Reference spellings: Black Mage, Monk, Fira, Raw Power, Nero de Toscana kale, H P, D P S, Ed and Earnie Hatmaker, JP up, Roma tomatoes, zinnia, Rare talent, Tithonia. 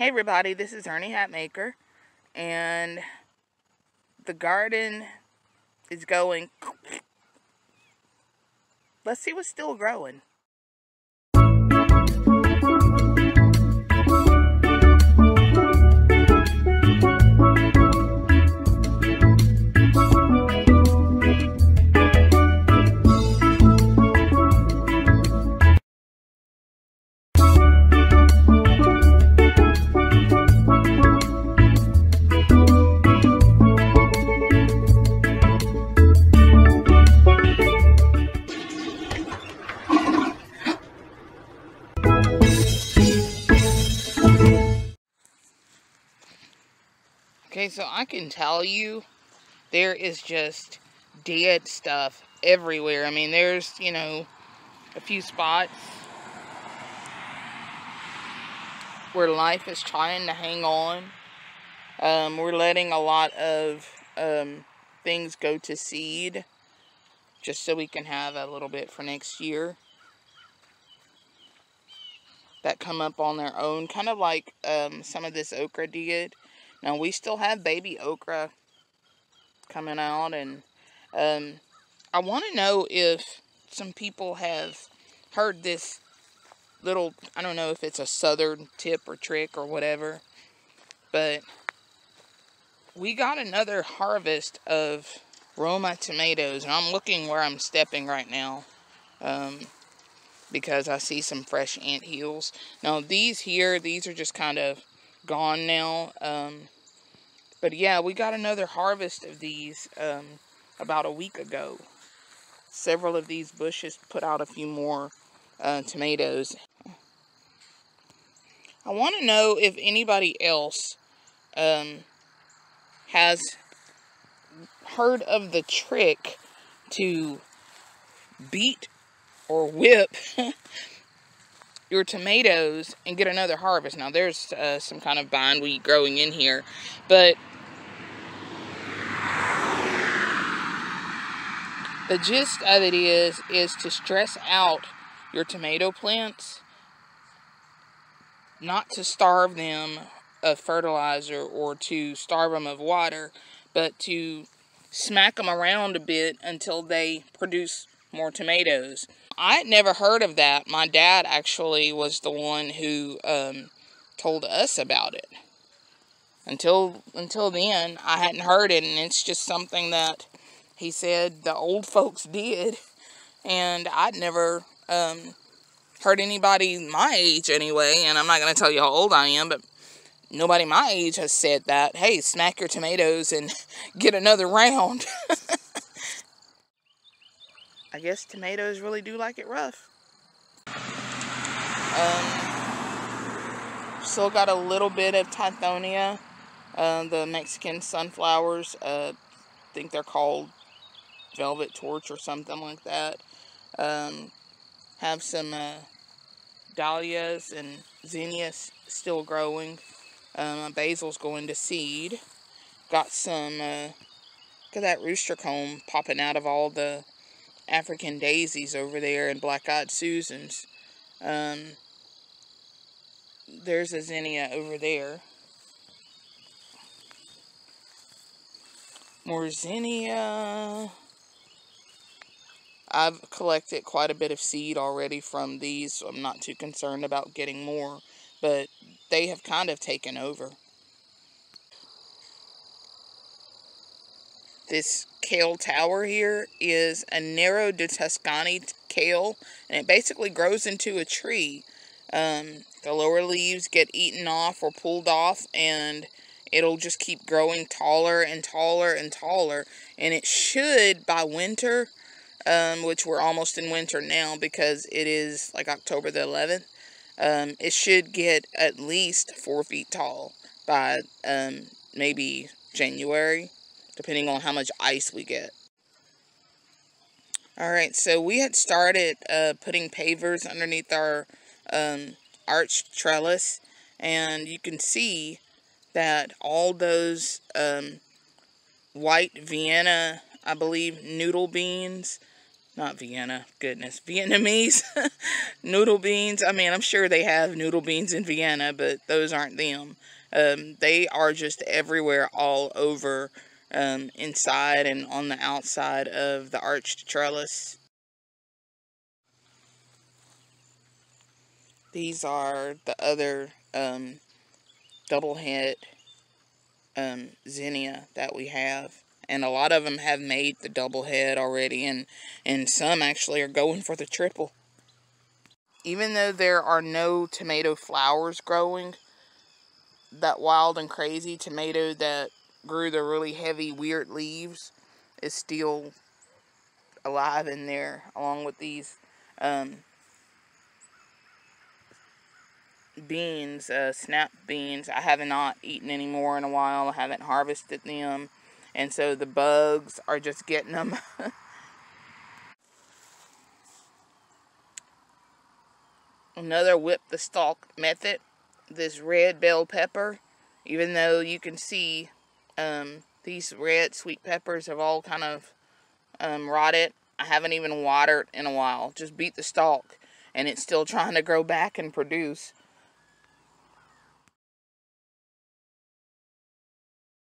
Hey everybody, this is Ernie Hatmaker, and the garden is going. Let's see what's still growing. Okay, so I can tell you there is just dead stuff everywhere. I mean, there's, you know, a few spots where life is trying to hang on. We're letting a lot of things go to seed just so we can have a little bit for next year that come up on their own, kind of like some of this okra did. Now, we still have baby okra coming out, and I want to know if some people have heard this little, I don't know if it's a southern tip or trick or whatever, but we got another harvest of Roma tomatoes, and I'm looking where I'm stepping right now because I see some fresh ant hills. Now, these here, these are just kind of gone now, but yeah, we got another harvest of these about a week ago. Several of these bushes put out a few more tomatoes. I want to know if anybody else has heard of the trick to beat or whip your tomatoes and get another harvest. Now, there's some kind of bindweed growing in here, but the gist of it is to stress out your tomato plants, not to starve them of fertilizer or to starve them of water, but to smack them around a bit until they produce more tomatoes. I had never heard of that. My dad actually was the one who told us about it. Until then, I hadn't heard it, and it's just something that he said the old folks did, and I'd never heard anybody my age anyway. And I'm not going to tell you how old I am, but nobody my age has said that. Hey, smack your tomatoes and get another round. I guess tomatoes really do like it rough. Still got a little bit of Tithonia, the Mexican sunflowers. I think they're called velvet torch or something like that. Have some dahlias and zinnias still growing. Basil's going to seed. Got some, look at that rooster comb popping out of all the African daisies over there and black-eyed Susans. There's a zinnia over there. More zinnia. I've collected quite a bit of seed already from these, so I'm not too concerned about getting more, but they have kind of taken over. This kale tower here is a Nero de Toscana kale, and it basically grows into a tree. The lower leaves get eaten off or pulled off, and it'll just keep growing taller and taller and taller. And it should, by winter, which we're almost in winter now because it is like October the 11th, it should get at least 4 feet tall by maybe January, depending on how much ice we get. Alright, so we had started putting pavers underneath our arch trellis, and you can see that all those white Vienna, I believe, noodle beans, Not Vienna, goodness, Vietnamese noodle beans. I mean, I'm sure they have noodle beans in Vienna, but those aren't them. They are just everywhere, all over, inside and on the outside of the arched trellis. These are the other double-head zinnia that we have. And a lot of them have made the double head already, and some actually are going for the triple. Even though there are no tomato flowers growing, that wild and crazy tomato that grew the really heavy, weird leaves is still alive in there, along with these beans, snap beans. I have not eaten any more in a while. I haven't harvested them. And so the bugs are just getting them. Another whip the stalk method. This red bell pepper. Even though you can see these red sweet peppers have all kind of rotted. I haven't even watered in a while. Just beat the stalk. And it's still trying to grow back and produce.